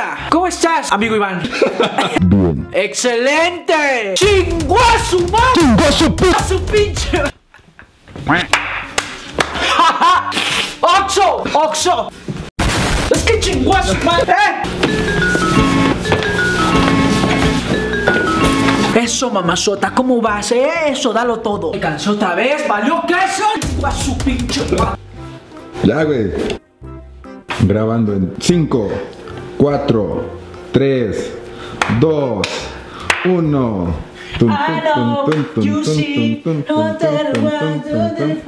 Hola, ¿cómo estás, amigo Iván? Bien. ¡Excelente! ¡Chinguazo, man! ¡Chinguazo, pinche! ¡Oxo! ¡Oxo! ¡Es que chinguazo, man! Eso, mamazota, ¿cómo vas? Eso, dalo todo. Me cansó otra vez, valió queso. Chinguazo, pinche, man. Ya, güey. Grabando en 5, 4, 3, 2, 1. I know you see wonderful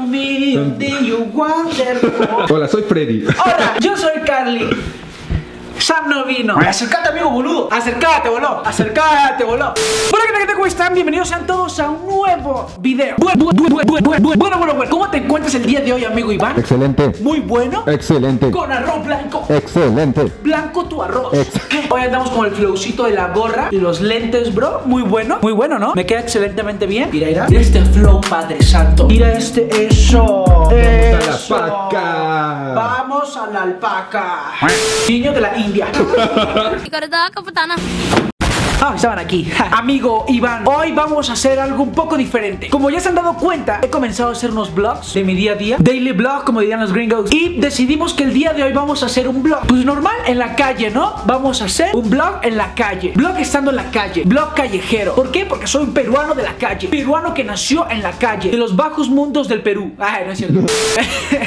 me, you wonderful. Hola, soy Freddy. Hola, yo soy Carly. Sam no vino. Acercate, amigo boludo. Acercate, boludo. Acercate, boludo. Hola, ¿qué tal? ¿Cómo están? Bienvenidos sean todos a un nuevo video. Bueno. ¿Cómo te encuentras el día de hoy, amigo Iván? Excelente. Muy bueno. Excelente. Con arroz blanco. Excelente. Blanco tu arroz. Hoy andamos con el flowcito de la gorra y los lentes, bro. Muy bueno. Muy bueno, ¿no? Me queda excelentemente bien. Mira, mira este flow, padre santo. Mira este, eso. Vamos a la alpaca. Vamos a la alpaca. Niño de la India. Ah, estaban aquí. Amigo Iván, hoy vamos a hacer algo un poco diferente. Como ya se han dado cuenta, he comenzado a hacer unos vlogs de mi día a día, daily vlog, como dirían los gringos. Y decidimos que el día de hoy vamos a hacer un vlog, pues normal, en la calle, ¿no? Vamos a hacer un vlog en la calle, vlog estando en la calle, vlog callejero. ¿Por qué? Porque soy un peruano de la calle, peruano que nació en la calle, de los bajos mundos del Perú. Ay, no es cierto.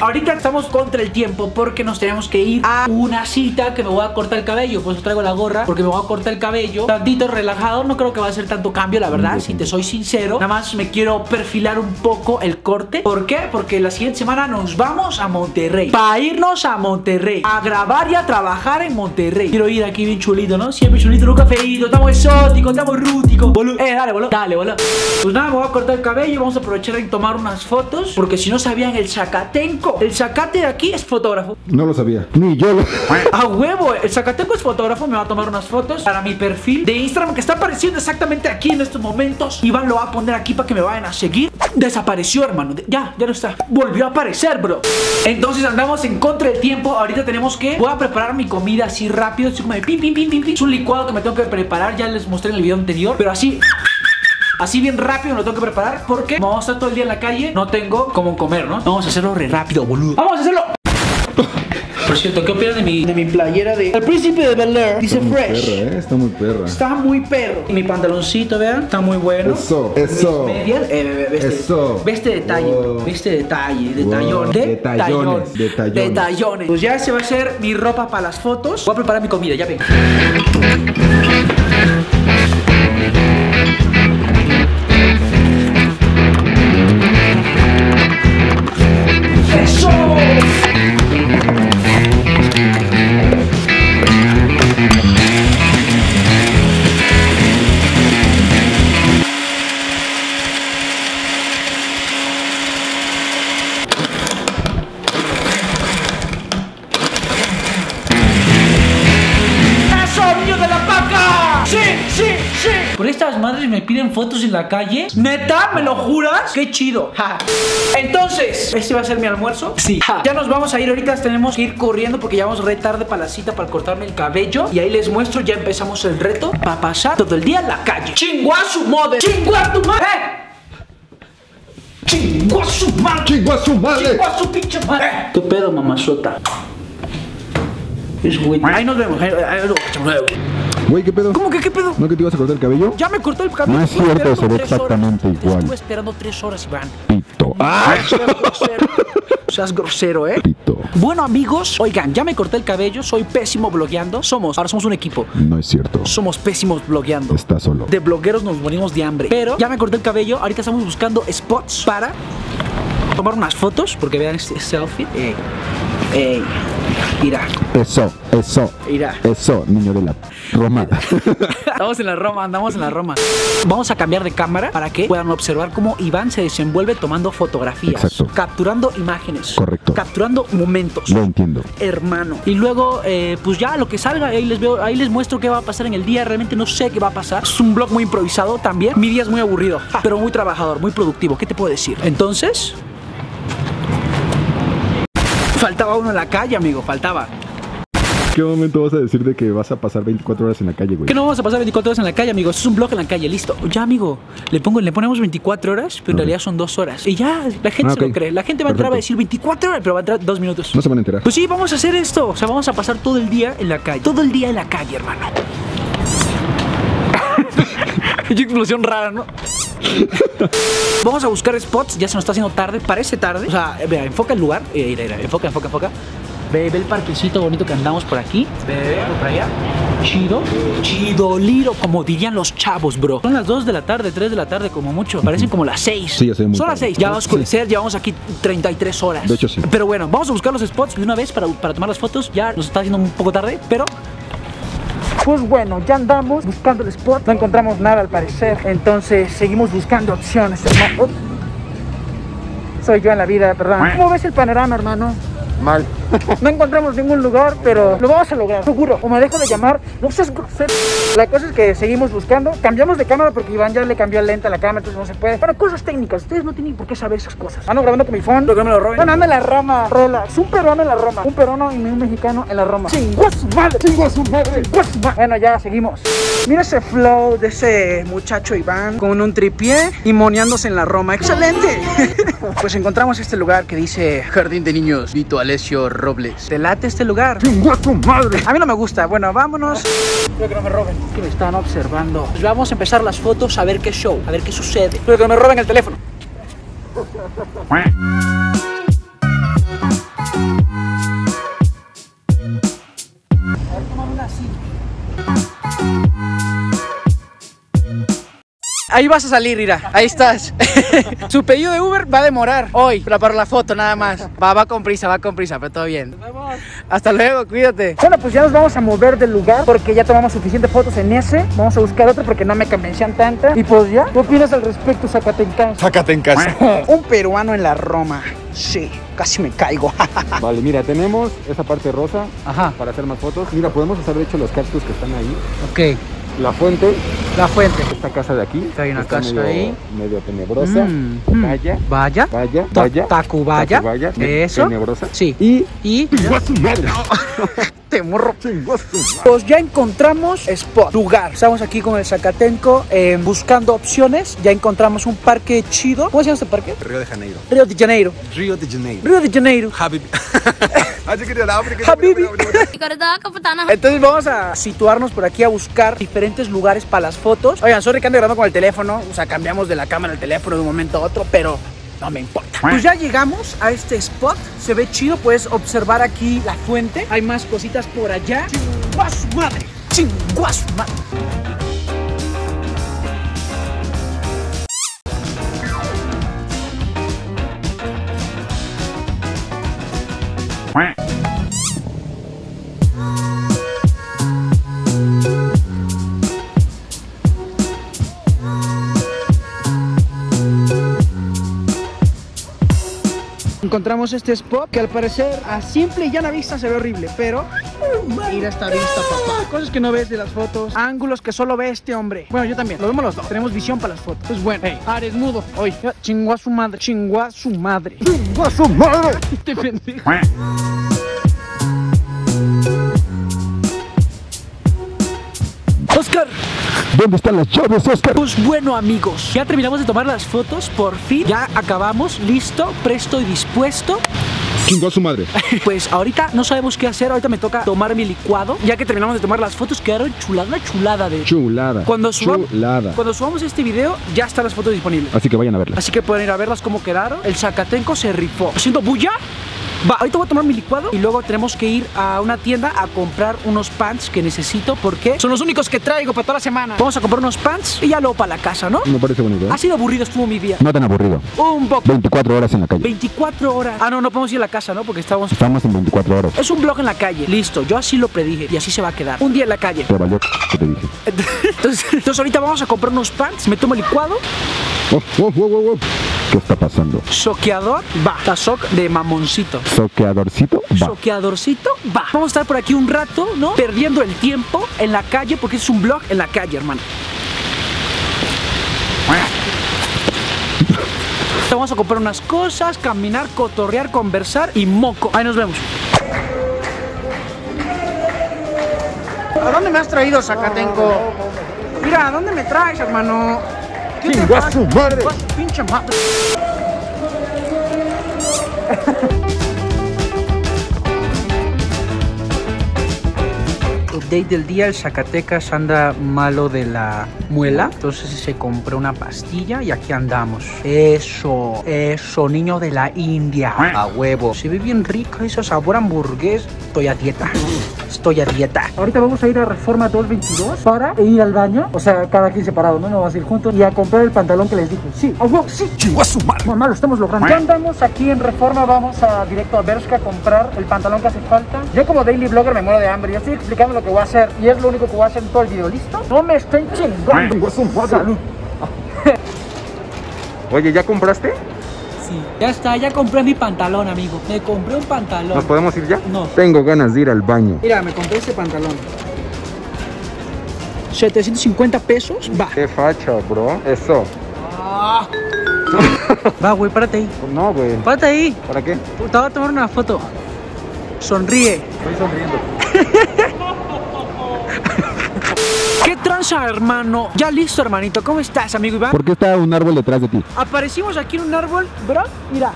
Ahorita estamos contra el tiempo porque nos tenemos que ir a una cita que me voy a cortar el cabello. Pues traigo la gorra porque me voy a cortar el cabello tantito relajado, no creo que va a ser tanto cambio, la verdad, si te soy sincero. Nada más me quiero perfilar un poco el corte. ¿Por qué? Porque la siguiente semana nos vamos a Monterrey, para irnos a Monterrey a grabar y a trabajar en Monterrey. Quiero ir aquí bien chulito, ¿no? Siempre chulito, nunca feíto, estamos exóticos, estamos rúticos, boludo. Dale, boludo, dale, boludo. Pues nada, me voy a cortar el cabello, vamos a aprovechar y tomar unas fotos, porque si no sabían, el Zacatenco, el Zacate de aquí es fotógrafo. No lo sabía, ni yo lo... A huevo, el Zacatenco es fotógrafo, me va a tomar unas fotos para mi perfil de Instagram que está apareciendo exactamente aquí en estos momentos. Iván lo va a poner aquí para que me vayan a seguir. Desapareció, hermano. Ya no está. Volvió a aparecer, bro. Entonces andamos en contra del tiempo. Ahorita tenemos que... Voy a preparar mi comida así rápido. Así como de pim, pim, pim, pim, pim. Es un licuado que me tengo que preparar. Ya les mostré en el video anterior. Pero así... Así bien rápido me lo tengo que preparar porque vamos a estar todo el día en la calle. No tengo como comer, ¿no? Vamos a hacerlo re rápido, boludo. Vamos a hacerlo. Por cierto, ¿qué opinas de mi playera de El Príncipe de Bel Air? Dice Fresh. Perra, está muy perra. Está muy perro. Y mi pantaloncito, vean, está muy bueno. Eso. Mis medias, ve este detalle, wow. Ve este detalle, detallón, wow. Detallones. Pues ya ese va a ser mi ropa para las fotos. Voy a preparar mi comida, ya ven. Madres me piden fotos en la calle. ¿Neta? ¿Me lo juras? ¡Qué chido! Ja. Entonces, ¿este va a ser mi almuerzo? Sí, ja. Ya nos vamos a ir. Ahorita tenemos que ir corriendo porque ya vamos re tarde para la cita, para cortarme el cabello. Y ahí les muestro, ya empezamos el reto para pasar todo el día en la calle. ¡Chingua su madre! ¡Chingua tu madre! ¡Chingua su madre! ¡Chingua su madre! ¡Chingua su pinche madre! ¿Qué pedo, mamazota? Es güey. Ahí nos vemos. Güey, ¿qué pedo? ¿Cómo que qué pedo? ¿No que te ibas a cortar el cabello? Ya me corté el cabello. No es cierto, se ve exactamente igual. Estuve esperando 3 horas, Iván. Pito. ¡Ah! Seas grosero, ¿eh? Pito. Bueno, amigos, oigan, ya me corté el cabello. Soy pésimo blogueando. Ahora somos un equipo. No es cierto. Somos pésimos blogueando. Está solo. De blogueros nos morimos de hambre. Pero ya me corté el cabello. Ahorita estamos buscando spots para tomar unas fotos. Porque vean este outfit. Ey. Irá. Eso, niño de la Roma. Estamos en la Roma, andamos en la Roma. Vamos a cambiar de cámara para que puedan observar cómo Iván se desenvuelve tomando fotografías. Exacto. Capturando imágenes. Correcto. Capturando momentos. Lo entiendo. Hermano. Y luego, pues ya lo que salga, ahí les muestro qué va a pasar en el día. Realmente no sé qué va a pasar. Es un vlog muy improvisado también. Mi día es muy aburrido, pero muy trabajador, muy productivo. ¿Qué te puedo decir? Entonces... Faltaba uno en la calle, amigo, faltaba. ¿Qué momento vas a decir de que vas a pasar 24 horas en la calle, güey? Que no vamos a pasar 24 horas en la calle, amigo. Es un blog en la calle, listo. Ya, amigo, le ponemos 24 horas, pero en realidad son 2 horas. Y ya, la gente se lo cree. La gente va a entrar, va a decir 24 horas, pero va a entrar 2 minutos. No se van a enterar. Pues sí, vamos a hacer esto. O sea, vamos a pasar todo el día en la calle. Todo el día en la calle, hermano. Qué explosión rara, ¿no? Vamos a buscar spots. Ya se nos está haciendo tarde, parece tarde. O sea, mira, enfoca el lugar. Enfoca. Ve el parquecito bonito que andamos por aquí. Ve por allá. Chido. Chidoliro, como dirían los chavos, bro. Son las 2 de la tarde, 3 de la tarde como mucho. Parecen como las 6. Sí, ya sé, muy son tarde. Las 6. Ya va a oscurecer, llevamos aquí 33 horas. De hecho, sí. Pero bueno, vamos a buscar los spots de una vez para tomar las fotos. Ya nos está haciendo un poco tarde, pero... Pues bueno, ya andamos buscando el spot. No encontramos nada al parecer. Entonces seguimos buscando opciones, hermano. Soy yo en la vida, perdón. ¿Cómo ves el panorama, hermano? Mal. No encontramos ningún lugar, pero lo vamos a lograr, seguro. O me dejo de llamar, no seas grosero. La cosa es que seguimos buscando. Cambiamos de cámara porque Iván ya le cambió lenta a la cámara, entonces no se puede. Pero cosas técnicas, ustedes no tienen por qué saber esas cosas. Ando grabando con mi phone. Lo que me lo roben. Bueno, ando en la Roma. Relax. Un peruano en la Roma. Un peruano y un mexicano en la Roma. Chingua su madre. Chingua su madre. Chingua su madre. Bueno, ya seguimos. Mira ese flow de ese muchacho Iván con un tripié y moneándose en la Roma. ¡Excelente! Pues encontramos este lugar que dice Jardín de Niños Vito Alessio Robles. ¿Te late este lugar? ¡Chingua tu madre! A mí no me gusta. Bueno, vámonos. Espero que no me roben. Es que me están observando. Pues vamos a empezar las fotos a ver qué show, a ver qué sucede. Espero que no me roben el teléfono. Ahí vas a salir, mira, ahí estás. Su pedido de Uber va a demorar hoy, pero para la foto nada más. Va con prisa, pero todo bien. Nos vemos. Hasta luego, cuídate. Bueno, pues ya nos vamos a mover del lugar porque ya tomamos suficientes fotos en ese. Vamos a buscar otro porque no me convencían tanta. Y pues ya, ¿qué opinas al respecto, Zacatenco? Zacatenco. Un peruano en la Roma. Sí, casi me caigo. Vale, mira, tenemos esa parte rosa. Ajá. Para hacer más fotos. Mira, podemos hacer de hecho los cactus que están ahí. Ok. La fuente. Esta casa de aquí. Hay una casa medio, ahí. Medio tenebrosa. Vaya. Tacubaya. Eso. Tenebrosa. Sí. Y... Te morro. Pues ya encontramos spot, lugar. Estamos aquí con el Zacatenco buscando opciones. Ya encontramos un parque chido. ¿Cómo se llama este parque? Río de Janeiro. Habibi. Entonces vamos a situarnos por aquí a buscar diferentes lugares para las fotos. Oigan, sorry que ando grabando con el teléfono. O sea, cambiamos de la cámara al teléfono de un momento a otro, pero no me importa. Pues ya llegamos a este spot. Se ve chido, puedes observar aquí la fuente. Hay más cositas por allá. ¡Chingua su madre! ¡Chingua su madre! Encontramos este spot que al parecer a simple y llana vista se ve horrible, pero mira esta vista, papá. Cosas que no ves de las fotos, ángulos que solo ve este hombre. Bueno, yo también, lo vemos los dos, tenemos visión para las fotos. Pues bueno, hey, desnudo hoy. Chingua su madre, chingua su madre. Chingua su madre. Este pendejo. Oscar, ¿dónde están las chaves, Oscar? Pues bueno, amigos, ya terminamos de tomar las fotos, por fin. Ya acabamos, listo, presto y dispuesto. Chingó a su madre. Pues ahorita no sabemos qué hacer. Ahorita me toca tomar mi licuado. Ya que terminamos de tomar las fotos, quedaron chulada. Cuando subamos este video, ya están las fotos disponibles. Así que vayan a verlas. Así que pueden ir a verlas cómo quedaron. El Zacatenco se rifó. ¿Haciendo bulla? Va, ahorita voy a tomar mi licuado y luego tenemos que ir a una tienda a comprar unos pants que necesito porque son los únicos que traigo para toda la semana. Vamos a comprar unos pants y ya luego para la casa, ¿no? Me parece bonito, ¿eh? Ha sido aburrido, estuvo mi día. No tan aburrido. Un poco. 24 horas en la calle. 24 horas. Ah, no, no podemos ir a la casa, ¿no? Porque estamos en 24 horas. Es un blog en la calle. Listo, yo así lo predije y así se va a quedar. Un día en la calle. Te valió que te dije. Entonces ahorita vamos a comprar unos pants. Me tomo el licuado. Oh. ¿Qué está pasando? Soqueador va. Tazoc de mamoncito. Soqueadorcito va. Soqueadorcito va. Vamos a estar por aquí un rato, ¿no? Perdiendo el tiempo en la calle porque es un vlog en la calle, hermano. Vamos a comprar unas cosas, caminar, cotorrear, conversar y moco. Ahí nos vemos. ¿A dónde me has traído, Zacatenco? Mira, ¿a dónde me traes, hermano? ¿Qué te pasa? ¡Su madre! ¡Pinche madre! Update del día, el Zacatecas anda malo de la muela, entonces se compró una pastilla y aquí andamos. Eso, eso, niño de la India, a huevo. Se ve bien rica ese sabor hamburgués. Estoy a dieta, estoy a dieta. Ahorita vamos a ir a Reforma 222 para ir al baño, o sea, cada quien separado, no vas a ir juntos, y a comprar el pantalón que les dije. Sí, a huevo, sí, chingua su madre. Mamá, lo estamos logrando. Ya andamos aquí en Reforma, vamos a directo a Bershka a comprar el pantalón que hace falta. Yo como daily blogger me muero de hambre, yo estoy explicando lo que voy a hacer y es lo único que voy a hacer en todo el video, ¿listo? No me estén chingando. Salud. Oye, ¿ya compraste? Sí, ya está, ya compré mi pantalón, amigo. Me compré un pantalón. ¿Nos podemos ir ya? No. Tengo ganas de ir al baño. Mira, me compré ese pantalón. 750 pesos, va. Qué facha, bro. Eso. Ah. Va, güey, párate ahí. No, güey. Párate ahí. ¿Para qué? Te voy a tomar una foto. Sonríe. Estoy sonriendo. ¿Qué tranza, hermano? Ya listo, hermanito. ¿Cómo estás, amigo Iván? ¿Por qué está un árbol detrás de ti? Aparecimos aquí en un árbol, bro. Mira.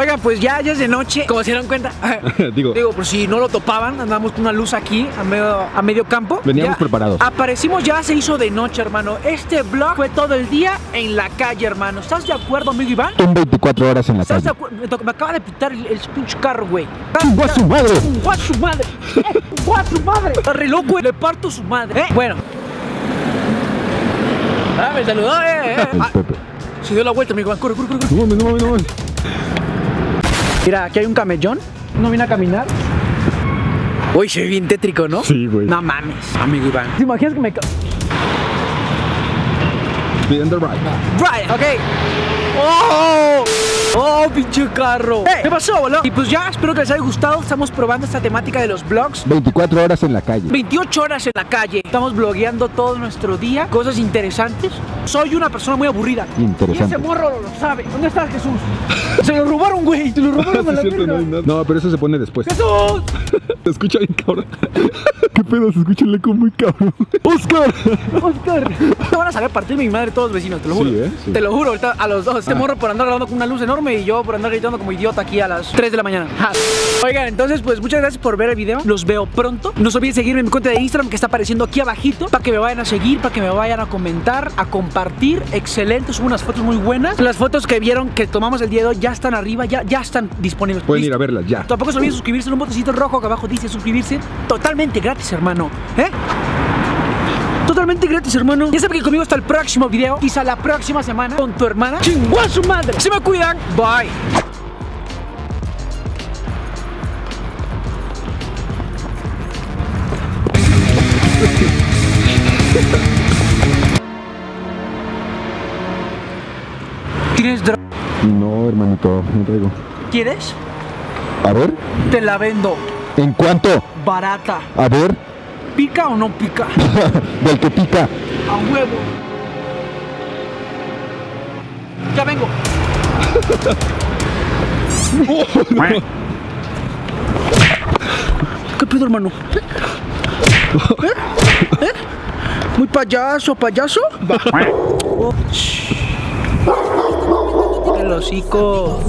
Oigan, pues ya es de noche. Como se dieron cuenta. Digo, por si no lo topaban, andamos con una luz aquí a medio campo. Veníamos ya preparados. Aparecimos, ya se hizo de noche, hermano. Este vlog fue todo el día en la calle, hermano. ¿Estás de acuerdo, amigo Iván? Son 24 horas en la calle. Me acaba de pitar el pinche carro, güey. ¡Guau su madre! ¡Guau su madre! ¡Guau su madre! Está re loco, güey. Le parto su madre. Bueno. Ah, me saludó, Pepe. Se dio la vuelta, amigo Iván. Corre, corre, corre. No mames. Mira, aquí hay un camellón. No vine a caminar. Uy, soy bien tétrico, ¿no? Sí, güey. No mames, amigo Iván. ¿Te imaginas que me... Be on the right. Right, ok. ¡Oh! ¡Oh, pinche carro! ¡Hey! ¿Qué pasó, boludo? Y pues ya, espero que les haya gustado. Estamos probando esta temática de los vlogs. 24 horas en la calle. 28 horas en la calle. Estamos vlogueando todo nuestro día. Cosas interesantes. Soy una persona muy aburrida. Interesante. Y ese morro lo sabe. ¿Dónde estás, Jesús? Se lo robaron, güey. Se lo robaron a la mierda. No, pero eso se pone después. ¡Jesús! Se escucha bien, cabrón. ¿Qué pedo? Se escucha el eco muy cabrón. ¡Oscar! ¡Oscar! Te van a saber partir mi madre todos los vecinos, te lo juro. Sí, sí. Te lo juro, ahorita a los dos. Este morro por andar grabando con una luz enorme y yo por andar gritando como idiota aquí a las 3 de la mañana. Oigan, entonces pues muchas gracias por ver el video. Los veo pronto. No se olviden seguirme en mi cuenta de Instagram que está apareciendo aquí abajito, para que me vayan a seguir, para que me vayan a comentar, a compartir. Excelente, subo unas fotos muy buenas. Las fotos que vieron que tomamos el día de hoy ya están arriba, ya están disponibles. Pueden ir a verlas ya. Tampoco se olviden suscribirse en un botoncito rojo que abajo dice suscribirse. Totalmente gratis, hermano. Totalmente gratis, hermano. Ya saben que conmigo hasta el próximo video. Quizá la próxima semana con tu hermana. ¡Chingua su madre! Se me cuidan. Bye. ¿Tienes droga? No, hermanito, no traigo. ¿Quieres? A ver. Te la vendo. ¿En cuánto? Barata. A ver. ¿Pica o no pica? Del que pica. A huevo. Ya vengo. ¿Qué pedo, hermano? ¿Muy payaso? El hocico.